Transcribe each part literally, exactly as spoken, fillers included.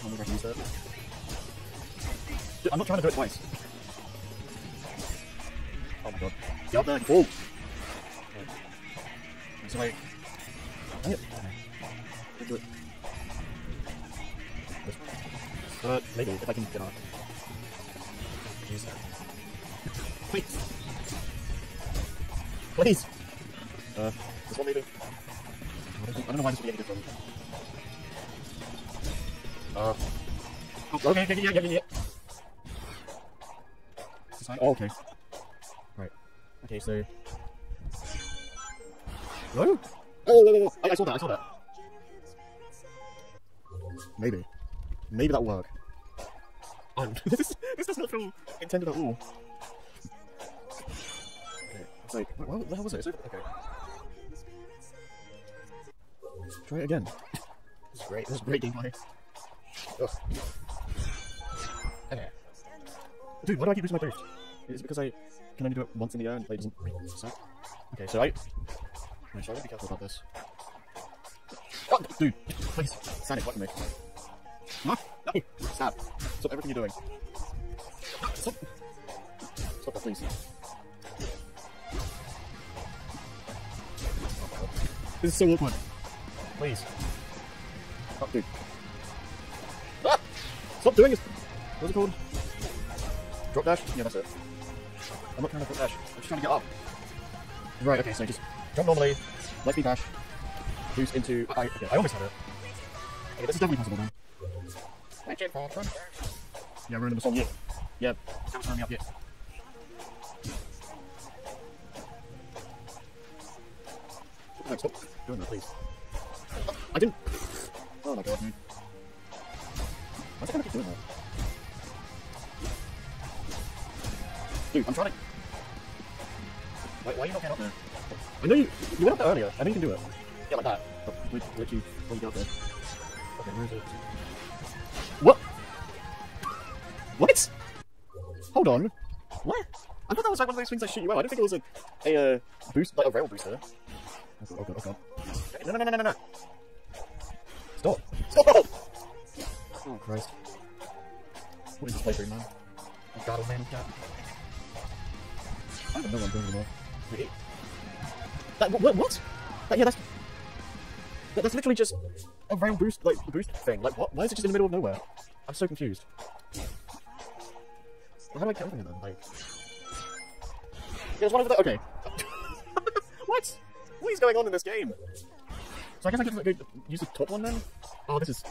I don't think I can use that. I'm not trying to do it twice. Oh my god. Get up there and fall! So wait. Dang it. Don't do it. But maybe if I can get up. Jeez. Please! Please! Uh, this one maybe. I don't know why this would be any good for me. Uh, oh, okay, okay, yeah, yeah, yeah. Oh, okay. Right. Okay, so. Hello? Oh, whoa, whoa, whoa. I, I saw that, I saw that. Maybe. Maybe that'll work. Oh, this, this doesn't feel intended at all. Okay, it's like, wait, what the hell was it? It's over, okay. Try it again. This is great, this is great gameplay. Ugh. Okay. Dude, why do I keep losing my boost? It's because I can only do it once in the air and play doesn't suck. Okay, so I... Wait, should I really be careful about this? Oh, dude, please, Sonic, what can I make? No, no, stop. Stop everything you're doing. Stop. Stop that, please. This is so awkward. Please. Oh, dude. Stop doing this! What's it called? Drop dash? Yeah, that's it. I'm not trying to drop dash. I'm just trying to get up. Right, okay, so just jump normally, light speed dash, boost into... I, okay, I almost had it. Okay, this is definitely possible now. Yeah, ruining the song, yeah. Yeah, don't turn me up yet. No, stop doing that, please. I didn't... Oh my god, dude. Why is it gonna keep doing that? Dude, I'm trying to... Wait, why are you not getting up there? I know you... You went up there earlier. I know you can do it. Yeah, like that. But let you... Let you get up there. Okay, where is it? What? What? Hold on. What? I thought that was like one of those things that shoot you out. I didn't think it was a... A, uh... boost... Like a rail boost there. Oh god, oh god. No, no, no, no, no, no! Stop! Stop! Oh Christ. What is this playthrough, man? Oh god, oh man, god. I don't know what I'm doing anymore. Wait. That, what? What? That, yeah, that's... That, that's literally just a rail boost, like, boost thing. Like, what? Why is it just in the middle of nowhere? I'm so confused. How do I get over here, then? Like... Yeah, there's one over there. Okay. What? What is going on in this game? So I guess I could go use the top one, then? Oh, this is...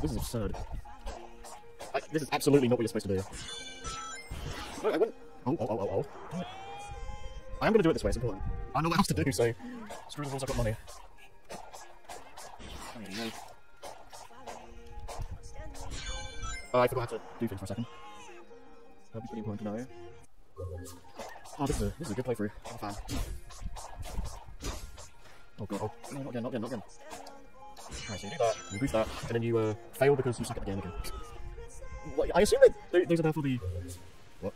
This is absurd. I, this is absolutely not what you're supposed to do. No, I wouldn't... Oh, oh, oh, oh, oh. I am going to do it this way, it's important. I don't know what else to do, so... Screw the rules, I've got money. Oh, no. Oh, I forgot how to do things for a second. That'd be pretty important to know. Oh, this is a, this is a good playthrough. I'm a fan. Oh god, oh. No, not again, not again, not again. Alright, so you do that, you boost that, and then you uh, fail because you suck at the game again. What, I assume that those are there for the... What?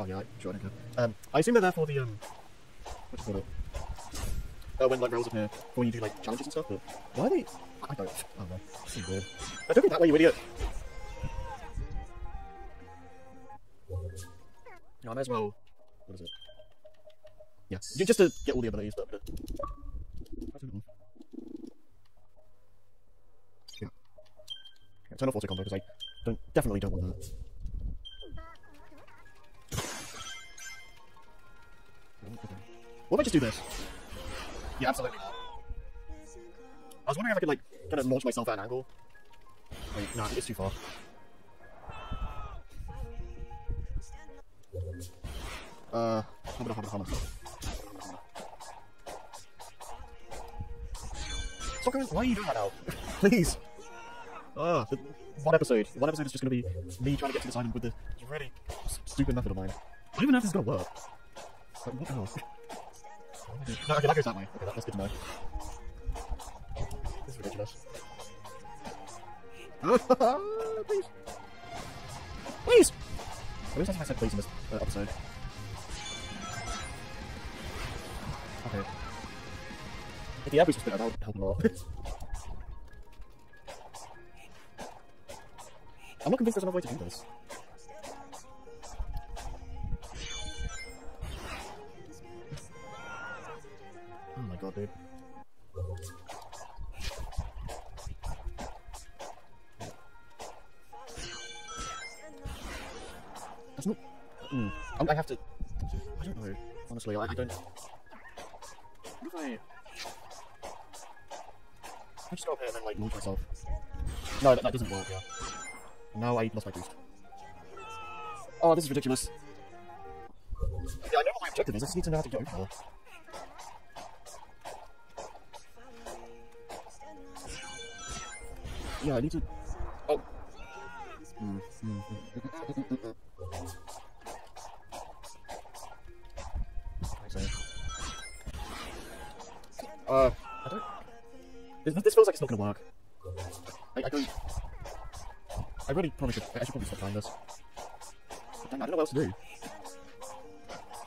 Oh yeah, I'm sure I don't care. Um, I assume they're there for the... um. What do you call it? Uh, when like rails appear, for when you do like challenges and stuff, but... Why are they... I don't... I don't know. This is weird. No, don't be that way, you idiot! No, I may as well... What is it? Yeah, just to get all the abilities, but... Yeah. Yeah, turn off auto combo because I don't definitely don't want that. Okay. What if I just do this? Yeah, absolutely. I was wondering if I could like kind of launch myself at an angle. Wait, no, it's too far. Uh, hummer, hummer, hummer. Stop going, why are you doing that now? Please! Uh, the, one episode. One episode is just going to be me trying to get to this island with this really stupid method of mine. I don't even know if this is going to work. Like, what else? No, okay, that goes that way. Okay, that, that's good to know. This is ridiculous. Please! Please! I wish I said please in this uh, episode. Okay. If the average was better, that would help a lot. I'm not convinced there's another way to do this. Oh my god, dude. That's not... Mm. I have to... I don't know. Honestly, I, I don't... What if I... I just go up here and then, like, launch myself. No, that, that doesn't work, yeah. Now I lost my boost. Oh, this is ridiculous. Yeah, I know what my objective is, I just need to know how to get over there. Yeah, I need to... Oh! Mm, mm, mm. Uh, I don't... This, this feels like it's not gonna work. I, I don't... I really probably should... I should probably stop trying this. But dang, I don't know what else to do.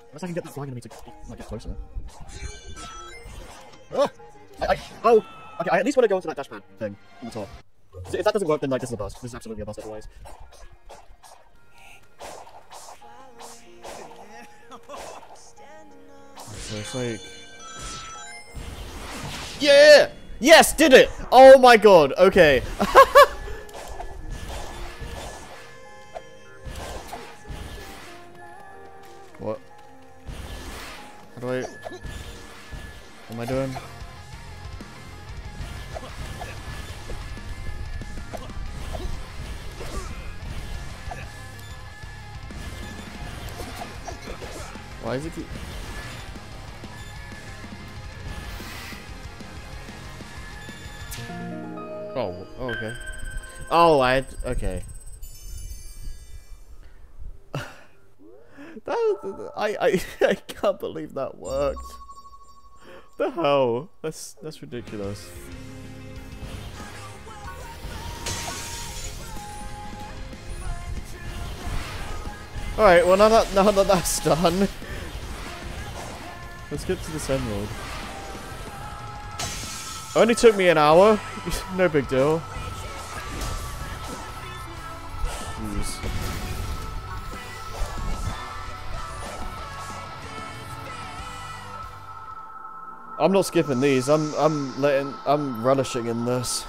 Unless I can get that flying enemy to like, get closer. Ah! I, I... Oh! Okay, I at least want to go into that dashpad thing on the top. So if that doesn't work, then like, this is a bust. This is absolutely a bust otherwise. So it's like... Yeah! Yes, did it! Oh my god, okay. What? How do I... What am I doing? Why is it keep... Oh, okay. Oh, I... Okay. that was, I, I, I can't believe that worked. The hell? That's, that's ridiculous. Alright, well now that, now that that's done... Let's get to this emerald. Only took me an hour. No big deal. Jeez. I'm not skipping these. I'm I'm letting I'm relishing in this.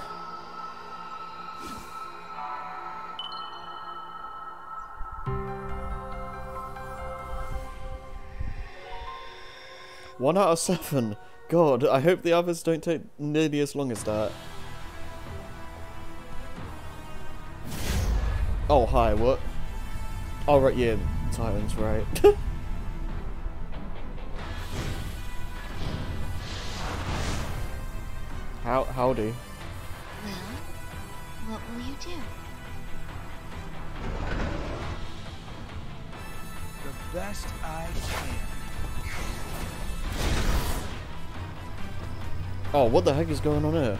One out of seven. God, I hope the others don't take nearly as long as that. Oh, hi, what? Oh, right, yeah, Titan's right. How, howdy. Well, what will you do? The best I can. Oh, what the heck is going on here?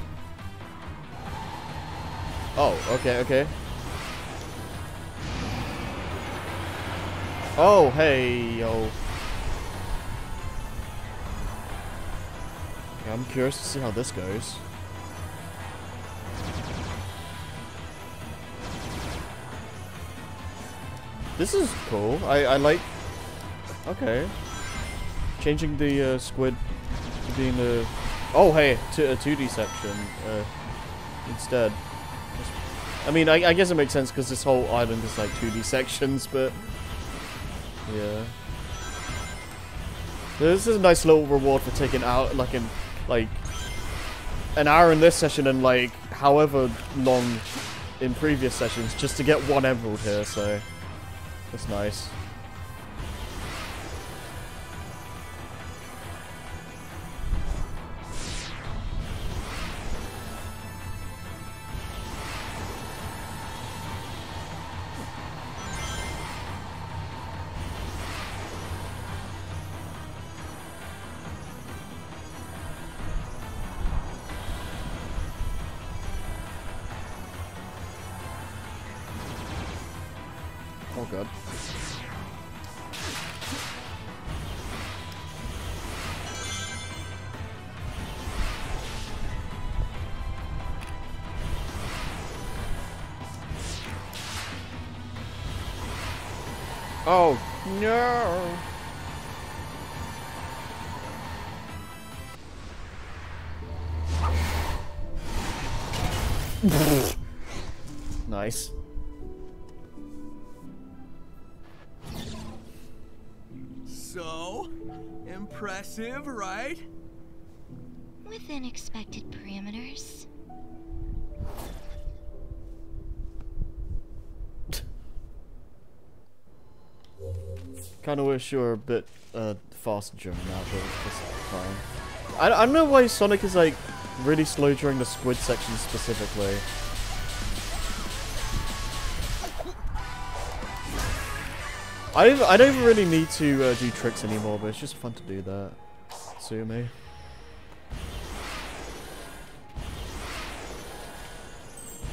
Oh, okay, okay. Oh, hey, yo. Yeah, I'm curious to see how this goes. This is cool. I, I like... Okay. Changing the uh, squid to being a... Oh, hey, to a two D section uh, instead. I mean, I, I guess it makes sense because this whole island is like two D sections, but yeah. This is a nice little reward for taking out like in like an hour in this session and like however long in previous sessions just to get one emerald here. So that's nice. Oh god. Oh, no! Nice. So impressive, right? Within expected parameters. Kind of wish you were a bit uh, faster during that, but it's fine. I, I don't know why Sonic is like really slow during the squid section specifically. I don't, I don't really need to uh, do tricks anymore, but it's just fun to do that. Sue me.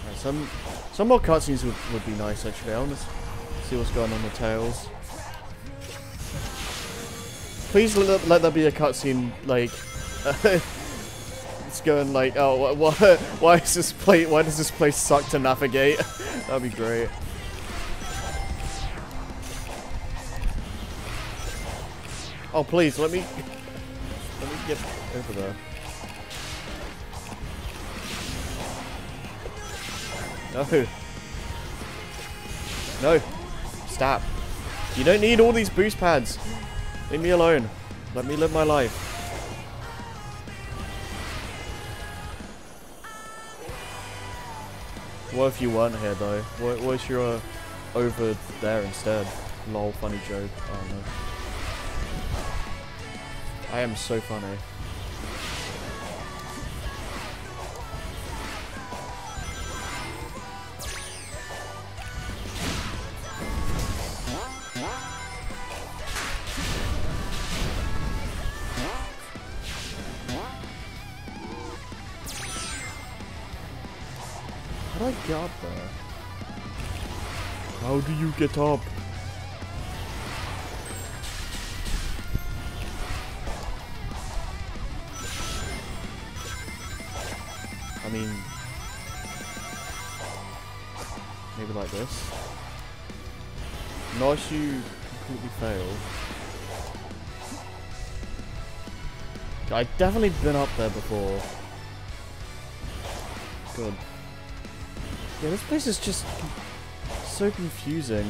Right, some some more cutscenes would, would be nice actually. I want to see what's going on with Tails. Please let, let that be a cutscene, like, uh, it's going like, oh, why, why is this place, why does this place suck to navigate? That'd be great. Oh, please, let me, let me get over there. No. No. Stop. You don't need all these boost pads. Leave me alone. Let me live my life. What if you weren't here though? What, what if you were over there instead? Lol, funny joke. Oh no. I am so funny. Up there. How do you get up? I mean, maybe like this. Not if you completely fail. I've definitely been up there before. Good. Yeah, this place is just so confusing.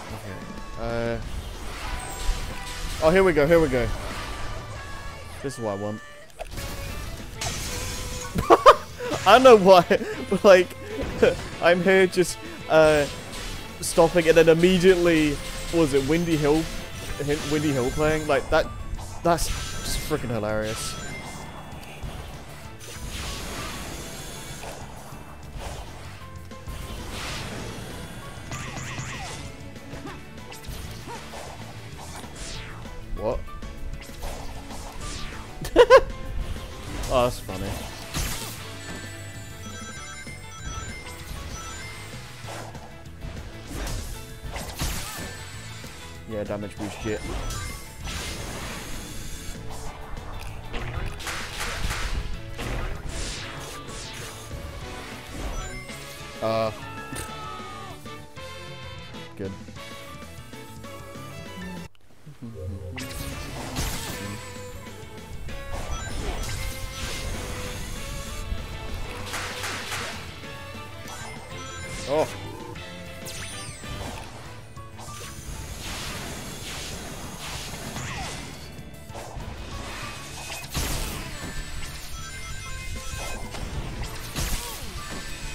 Okay. Uh. Oh, here we go. Here we go. This is what I want. I don't know why, but like, I'm here just uh, stopping and then immediately, what was it, Windy Hill, Windy Hill playing? Like that, that's just freaking hilarious. What? Oh, that's funny. Yeah, damage boost shit. Uh. Good. Oh.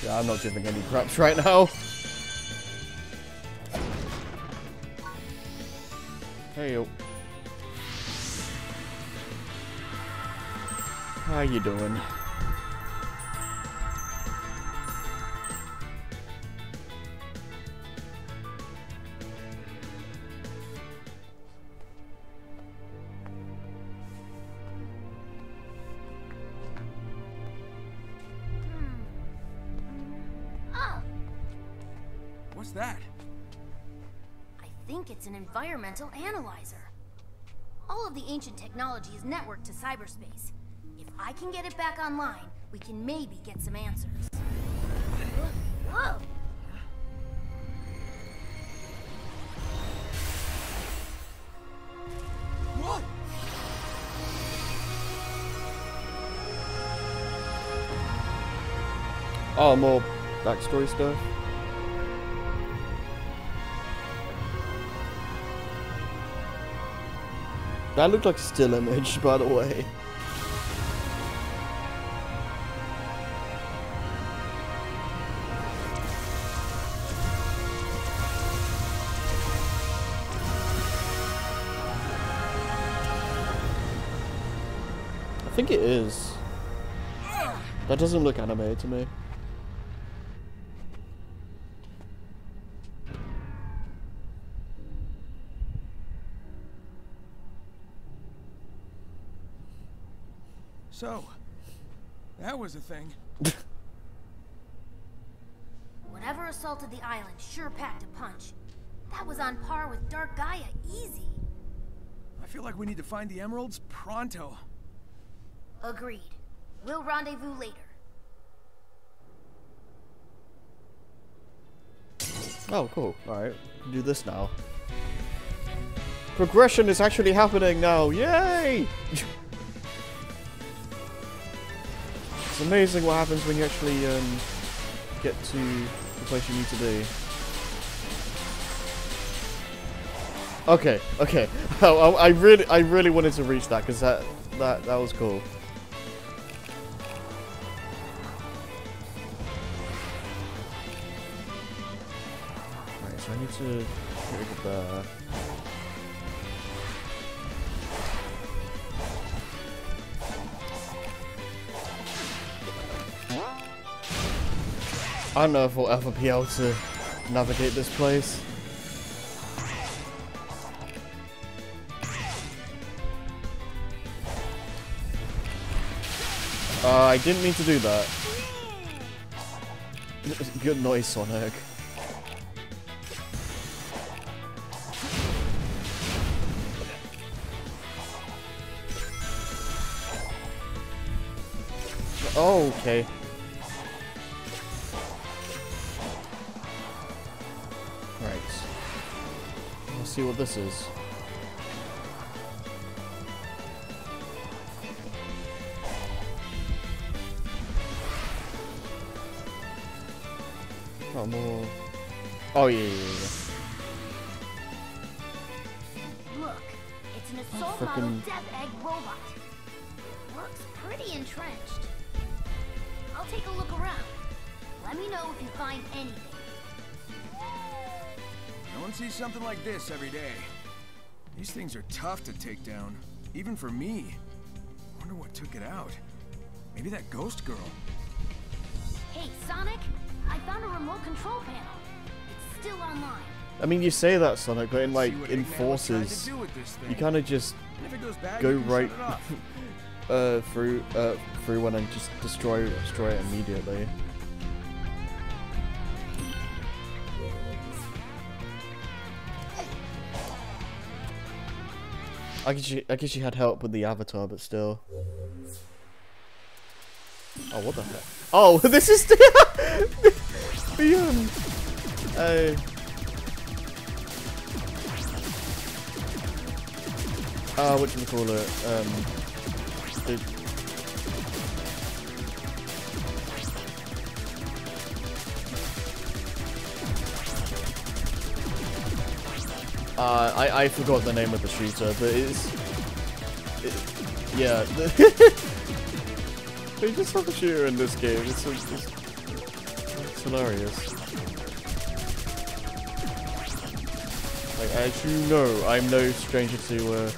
Yeah, I'm not giving any craps right now. Hey yo. How you doing? What's that? I think it's an environmental analyzer. All of the ancient technology is networked to cyberspace. If I can get it back online, we can maybe get some answers. Whoa! What? Oh, more backstory stuff. That looked like a still image, by the way. I think it is. That doesn't look anime to me. So, that was a thing. Whatever assaulted the island sure packed a punch. That was on par with Dark Gaia, easy. I feel like we need to find the emeralds pronto. Agreed. We'll rendezvous later. Oh, cool. Alright, do this now. Progression is actually happening now. Yay! It's amazing what happens when you actually um, get to the place you need to be. Okay, okay. Oh, I really, I really wanted to reach that because that, that, that was cool. Alright, so I need to get rid of that. I don't know if we'll ever be able to navigate this place. Uh, I didn't mean to do that. Good noise, Sonic. Oh, okay. See what this is. Oh, more. Oh yeah, yeah, yeah. Look, it's an assault model death egg robot. Looks pretty entrenched. I'll take a look around. Let me know if you find anything. No one sees something like this every day. These things are tough to take down, even for me. I wonder what took it out. Maybe that ghost girl. Hey, Sonic, I found a remote control panel. It's still online. I mean, you say that, Sonic, but in like enforces, you kind of just bad, go right uh, through uh, through one and just destroy destroy it immediately. I guess, she, I guess she had help with the avatar, but still. Oh, what the heck? Oh, this is the, the um, uh, uh, what do you call it? Um, Uh, I, I forgot the name of the shooter, but it's... It, yeah. They just have a shooter in this game. It's, it's, it's hilarious. Like, as you know, I'm no stranger to uh,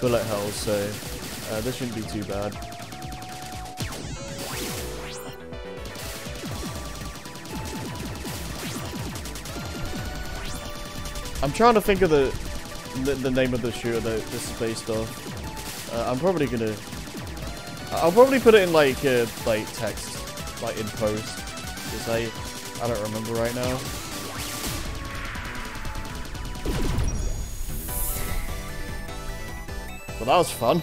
bullet hells, so uh, this shouldn't be too bad. I'm trying to think of the, the the name of the shooter that this is based off. Uh, I'm probably gonna. I'll probably put it in like uh, like text, like in post, because I I don't remember right now. Well, that was fun.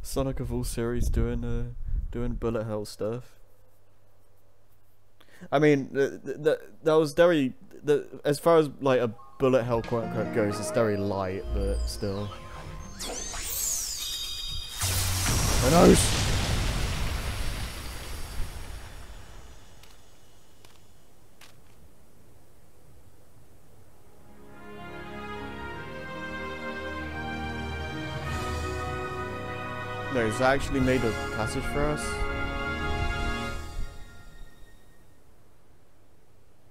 Sonic of all series doing uh, doing bullet hell stuff. I mean, the, the, that was very the as far as like a bullet hell quote unquote goes, it's very light, but still. My nose. No, it's actually made a passage for us.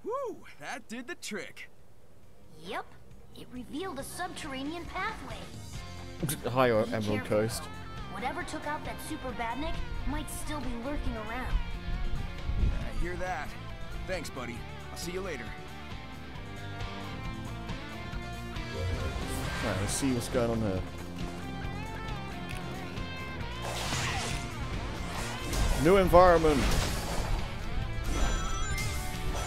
Woo! That did the trick. Yep, it revealed a subterranean pathway. Hi, Emerald Coast. Whatever took out that super badnik might still be lurking around. I hear that. Thanks, buddy. I'll see you later. All right, let's see what's going on here. New environment.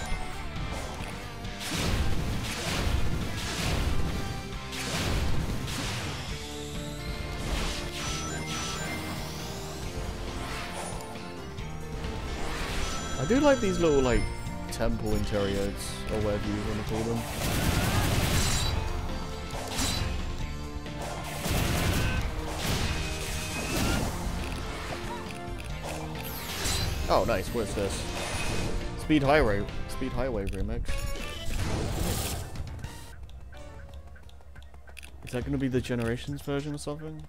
I do like these little like temple interiors or whatever you want to call them. Oh, nice. What's this? Speed Highway. Speed Highway remix. Is that going to be the Generations version or something?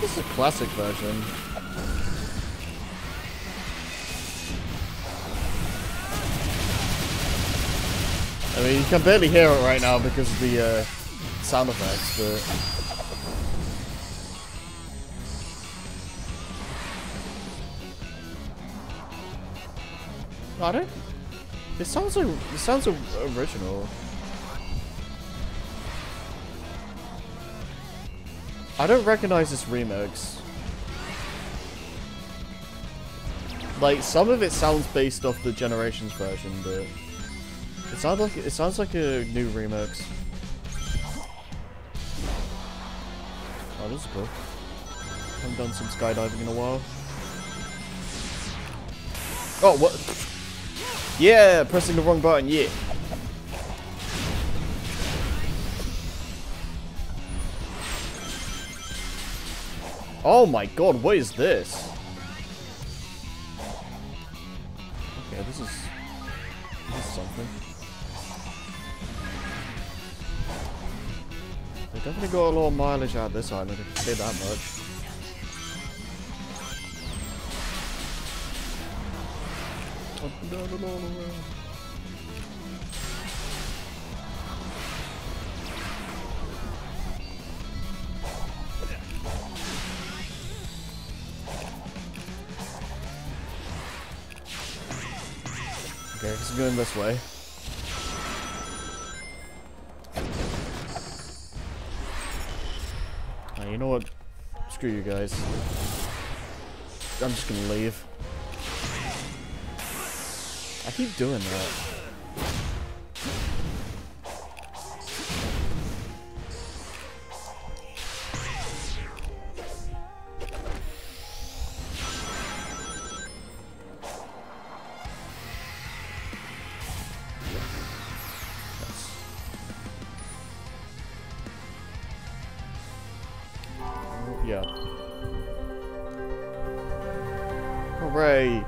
This is a classic version. I mean, you can barely hear it right now because of the uh, sound effects, but... I don't... It sounds like... It sounds original. I don't recognize this remix. Like, some of it sounds based off the Generations version, but... It sounds like it sounds like a new remix. Oh, this is cool. I haven't done some skydiving in a while. Oh, what? Yeah, pressing the wrong button. Yeah. Oh my God! What is this? Okay, this is this is something. I definitely got a lot of mileage out of this island, if I can say that much. Up and down and all around. Okay, this is going this way. You know what? Screw you guys. I'm just gonna leave. I keep doing that. Yeah. Hooray!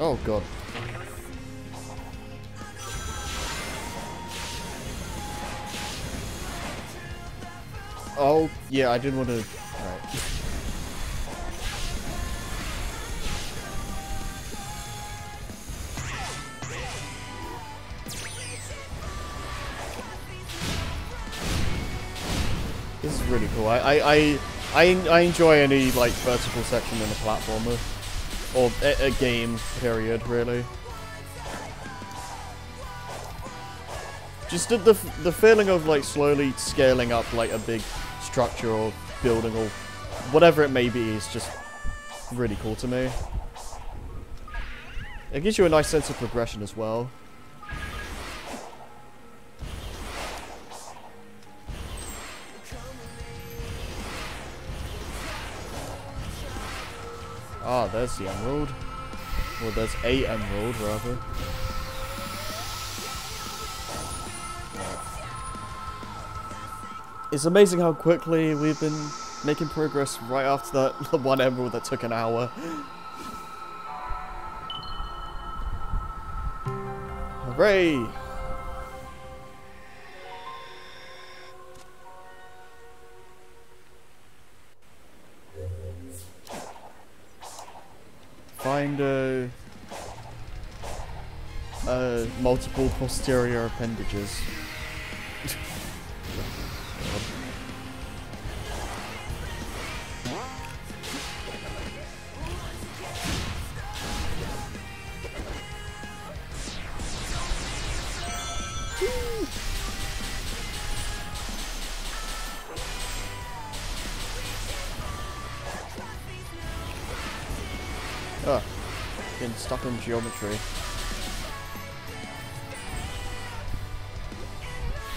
Oh God. Oh, yeah, I didn't want to... Alright. really cool. I I, I I I enjoy any like vertical section in a platformer or a, a game period really. Just the, the the feeling of like slowly scaling up like a big structure or building or whatever it may be is just really cool to me. It gives you a nice sense of progression as well. Ah, there's the emerald. Or there's a emerald, rather. It's amazing how quickly we've been making progress right after that one emerald that took an hour. Hooray! Find a, a multiple posterior appendages. Stuck in geometry.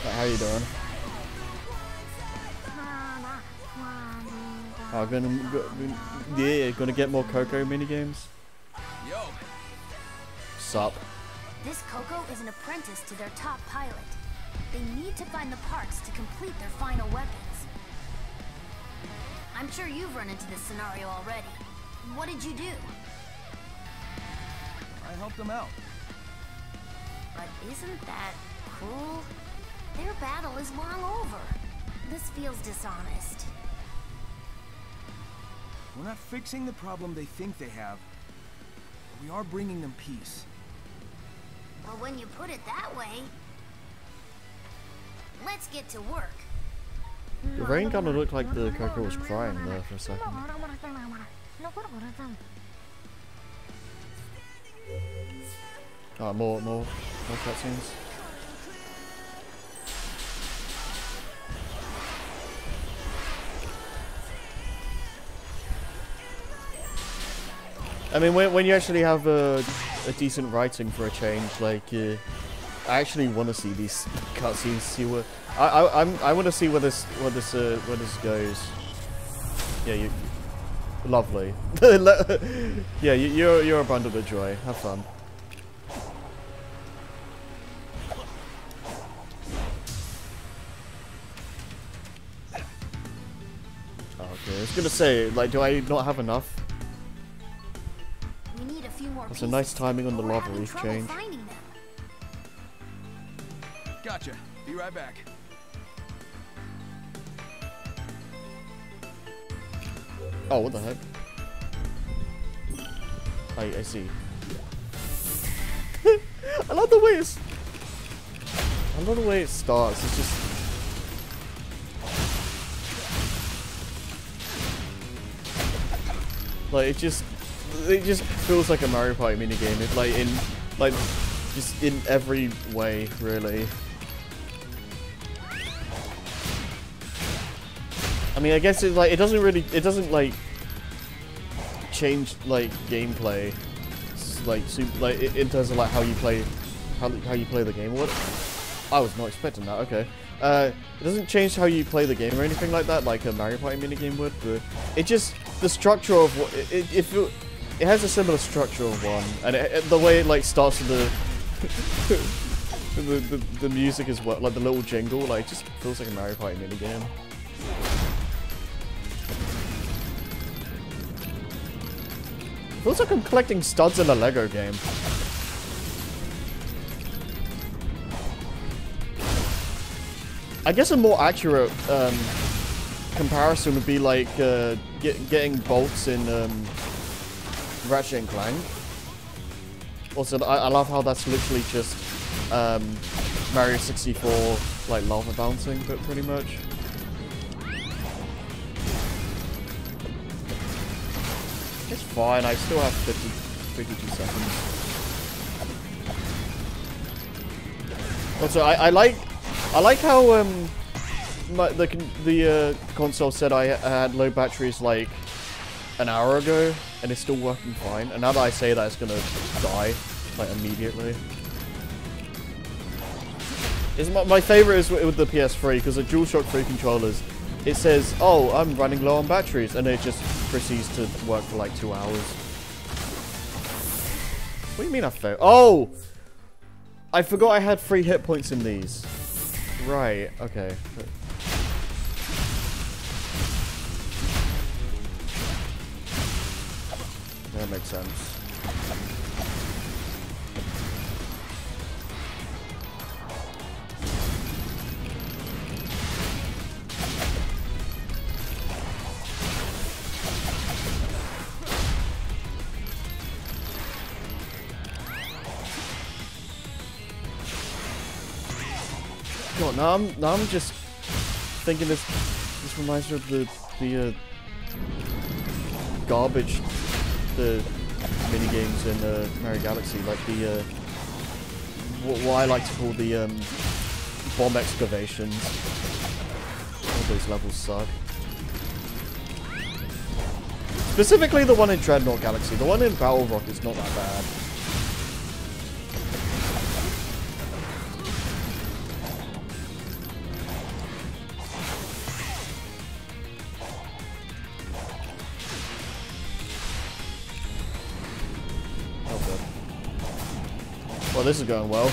But how you doing? Oh, I'm gonna, gonna, yeah, gonna get more Coco minigames. Yo. Sup? This Coco is an apprentice to their top pilot. They need to find the parts to complete their final weapons. I'm sure you've run into this scenario already. What did you do? Help them out. But isn't that cruel? Their battle is well over. This feels dishonest. We're not fixing the problem they think they have. We are bringing them peace. Well, when you put it that way, let's get to work. The rain kind of looked like the Coco was crying there for a second. Oh, more, more, more cutscenes. I mean, when, when you actually have a, a decent writing for a change, like, uh, I actually want to see these cutscenes. See what I, I, I'm, I want to see where this, where this, uh, where this goes. Yeah, you, lovely. Yeah, you, you're, you're a bundle of joy. Have fun. I was gonna say, like, do I not have enough? We need a few more. That's a nice timing on the Lava Reef change. Gotcha. Be right back. Oh, what the heck? I I see. I love the way it's. I love the way it starts. It's just. Like it just, it just feels like a Mario Party minigame. It's like in, like, just in every way, really. I mean, I guess it like it doesn't really, it doesn't like change like gameplay, it's like super, like in terms of like how you play, how how you play the game. What? I was not expecting that. Okay. Uh, it doesn't change how you play the game or anything like that, like a Mario Party minigame would, but it just, the structure of what, it, it, it, feel, it has a similar structure of one, and it, it, the way it, like, starts with the, the, the, the music as well, like the little jingle, like, it just feels like a Mario Party minigame. Feels like I'm collecting studs in a Lego game. I guess a more accurate um, comparison would be like uh, get, getting bolts in um, Ratchet and Clank. Also, I, I love how that's literally just um, Mario sixty-four like lava bouncing, but pretty much. It's fine, I still have fifty-two seconds. Also, I, I like I like how um my, the, the uh, console said I had low batteries like an hour ago, and it's still working fine. And now that I say that, it's gonna die like immediately. It's my, my favorite is with the P S three, because the DualShock three controllers, it says, oh, I'm running low on batteries, and it just proceeds to work for like two hours. What do you mean I failed? Oh! I forgot I had three hit points in these. Right, okay. That makes sense. God, now I'm now I'm just thinking this this reminds me of the the uh, garbage the mini games in uh, Mario Galaxy, like the uh, what, what I like to call the um, bomb excavations. All those levels suck. Specifically, the one in Dreadnought Galaxy, the one in Battle Rock is not that bad. Well, this is going well.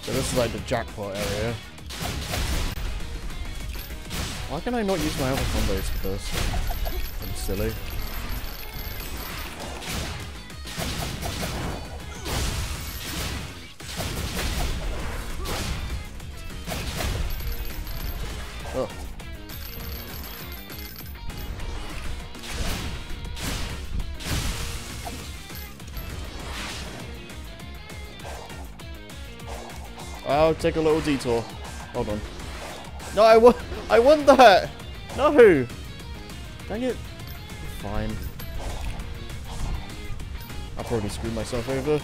So this is like the jackpot area. Why can I not use my other combos for this? Silly. Oh. I'll take a little detour. Hold on. No, I want. I want that. No. Dang it. Fine. I'll probably screw myself over.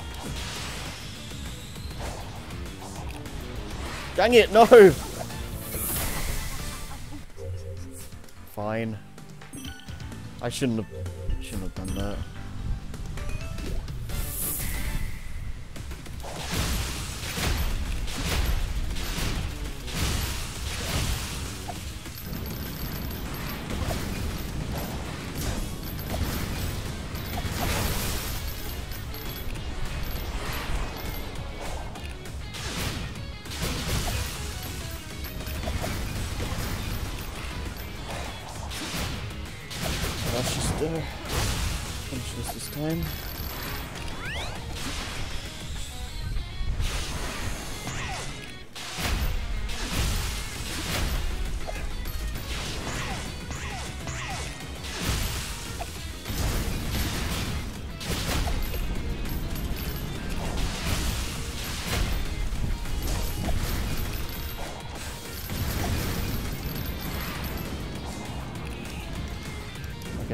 Dang it, no! Fine. I shouldn't have shouldn't have done that.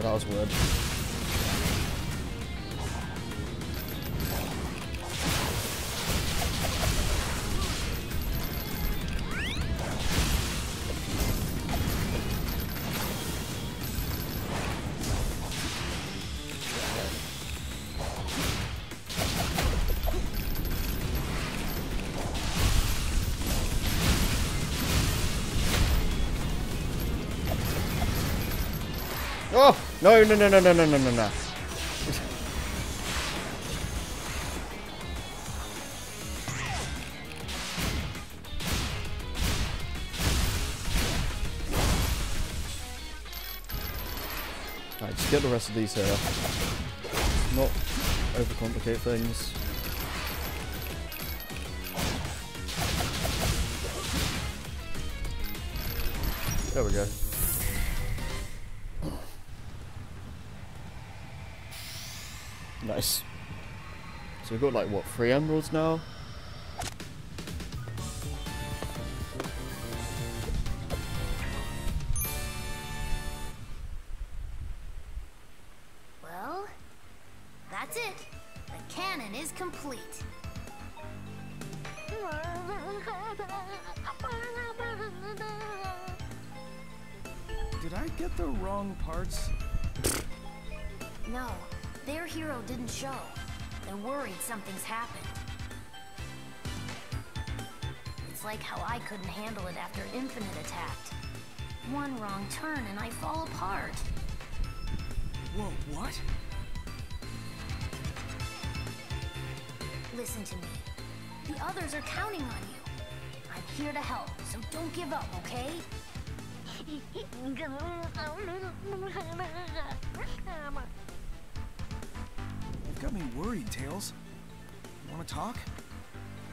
That was weird. Oh! No, no, no, no, no, no, no, no, no. Alright, just get the rest of these here. Not overcomplicate things. There we go. Nice. So we've got like, what, three emeralds now? Well, that's it. The cannon is complete. Did I get the wrong parts? No, their hero didn't show. They're worried something's happened. It's like how I couldn't handle it after Infinite attacked. One wrong turn and I fall apart. Whoa, what? Listen to me. The others are counting on you. I'm here to help, so don't give up, okay? You've got me worried, Tails. You wanna talk?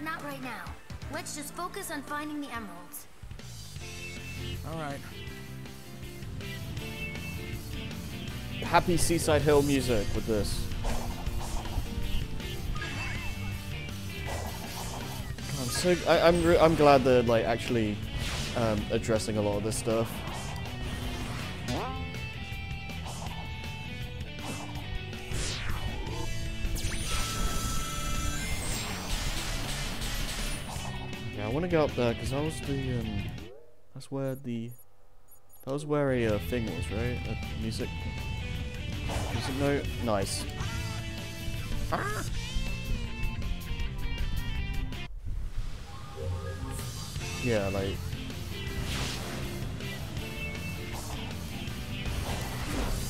Not right now. Let's just focus on finding the emeralds. Alright. Happy Seaside Hill music with this. I'm so I, I'm re I'm glad they're like actually um, addressing a lot of this stuff. Yeah, I want to go up there because that was the um, that's where the that was where a uh, thing was, right? A music music note. Nice. Ah! Yeah, like...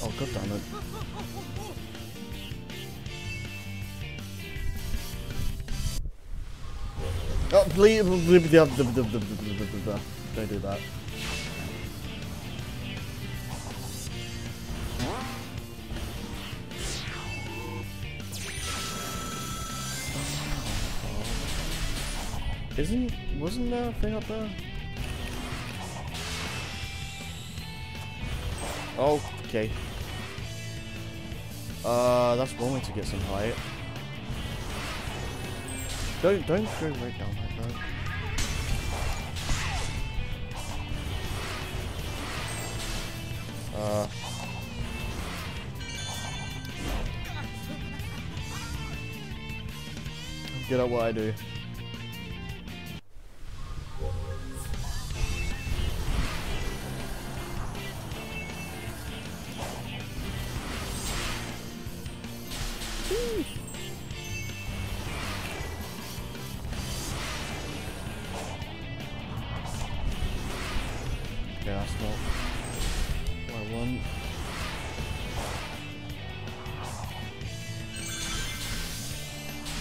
Oh, god damn it. Oh, please... Don't do that. Isn't... wasn't there a thing up there? Oh, okay. Uh, that's one way to get some height. Don't, don't go right down like that. Uh... Get out what I do.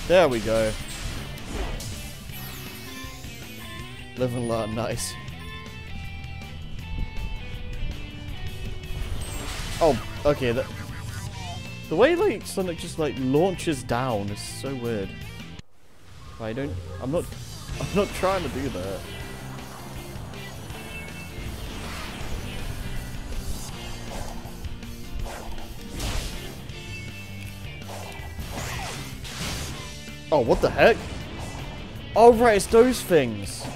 There we go. Live and learn, nice. Oh, okay. The, the way like Sonic just like launches down is so weird. I don't. I'm not. I'm not trying to do that. Oh, what the heck? Oh, right, it's those things.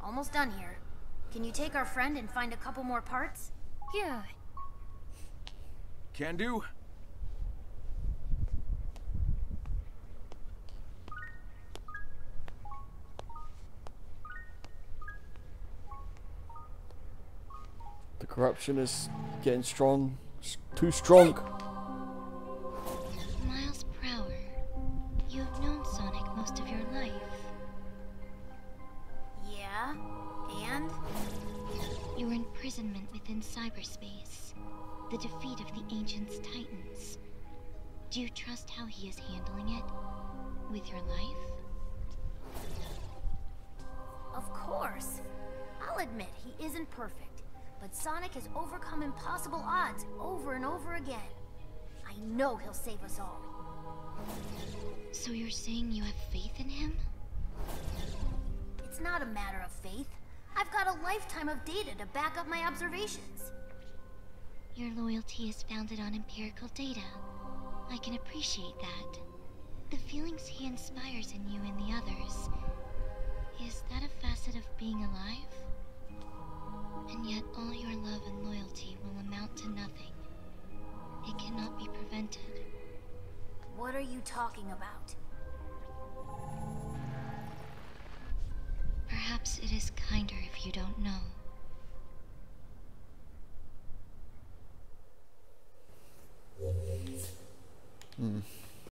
Almost done here. Can you take our friend and find a couple more parts? Yeah. Can do. The corruption is getting strong. It's too strong. Miles per hour. You have known Sonic most of your life. Yeah, and? Your imprisonment within cyberspace. The defeat of the Ancients' Titans. Do you trust how he is handling it? With your life? Of course. I'll admit he isn't perfect, but Sonic has overcome impossible odds over and over again. I know he'll save us all. So you're saying you have faith in him? It's not a matter of faith. I've got a lifetime of data to back up my observations. Your loyalty is founded on empirical data. I can appreciate that. The feelings he inspires in you and the others, is that a facet of being alive? And yet all your love and loyalty will amount to nothing. It cannot be prevented. What are you talking about? Perhaps it is kinder if you don't know. Hmm.